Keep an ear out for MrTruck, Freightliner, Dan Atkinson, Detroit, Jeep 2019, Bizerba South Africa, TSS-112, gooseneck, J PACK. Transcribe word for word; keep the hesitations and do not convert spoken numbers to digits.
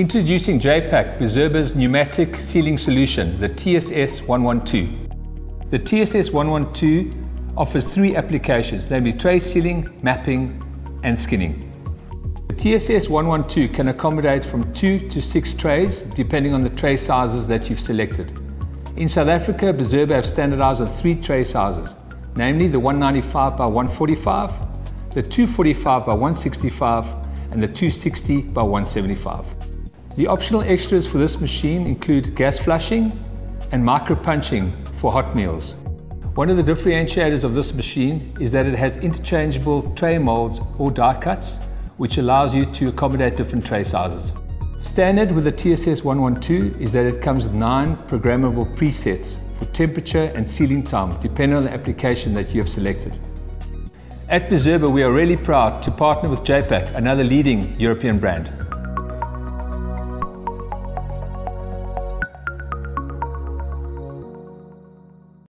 Introducing J PACK, Bizerba's pneumatic sealing solution, the T S S one twelve. The T S S one twelve offers three applications, namely tray sealing, mapping and skinning. The T S S one twelve can accommodate from two to six trays, depending on the tray sizes that you've selected. In South Africa, Bizerba have standardized on three tray sizes, namely the one ninety-five by one forty-five, the two forty-five by one sixty-five and the two sixty by one seventy-five. The optional extras for this machine include gas flushing and micro punching for hot meals. One of the differentiators of this machine is that it has interchangeable tray molds or die cuts, which allows you to accommodate different tray sizes. Standard with the T S S one twelve is that it comes with nine programmable presets for temperature and sealing time, depending on the application that you have selected. At Bizerba, we are really proud to partner with J PACK, another leading European brand.